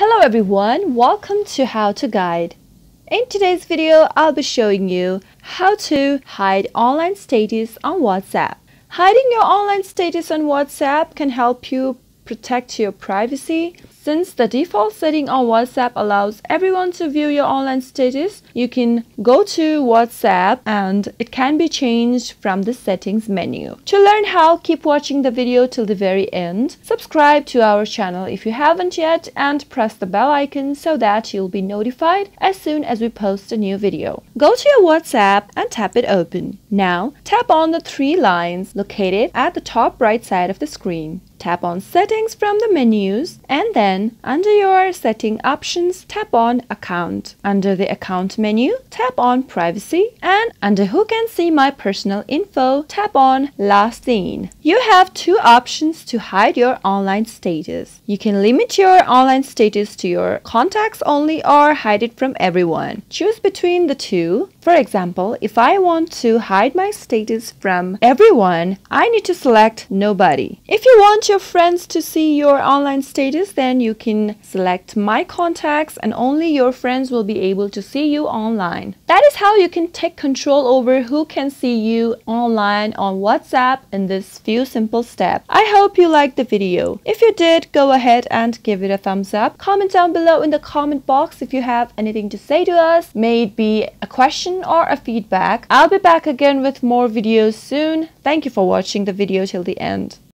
Hello everyone, welcome to How to Guide. In today's video, I'll be showing you how to hide online status on WhatsApp. Hiding your online status on WhatsApp can help you protect your privacy. Since the default setting on WhatsApp allows everyone to view your online status, you can go to WhatsApp and it can be changed from the settings menu. To learn how, keep watching the video till the very end. Subscribe to our channel if you haven't yet and press the bell icon so that you'll be notified as soon as we post a new video. Go to your WhatsApp and tap it open. Now, tap on the three lines located at the top right side of the screen. Tap on Settings from the menus and then under your setting options, tap on Account. Under the Account menu, tap on Privacy, and under Who Can See My Personal Info, tap on Last Seen. You have two options to hide your online status. You can limit your online status to your contacts only or hide it from everyone. Choose between the two. For example, if I want to hide my status from everyone, I need to select Nobody. If you want your friends to see your online status, then you can select My Contacts and only your friends will be able to see you online. That is how you can take control over who can see you online on WhatsApp in this few simple steps. I hope you liked the video. If you did, go ahead and give it a thumbs up. Comment down below in the comment box if you have anything to say to us, may it be a question or a feedback. I'll be back again with more videos soon. Thank you for watching the video till the end.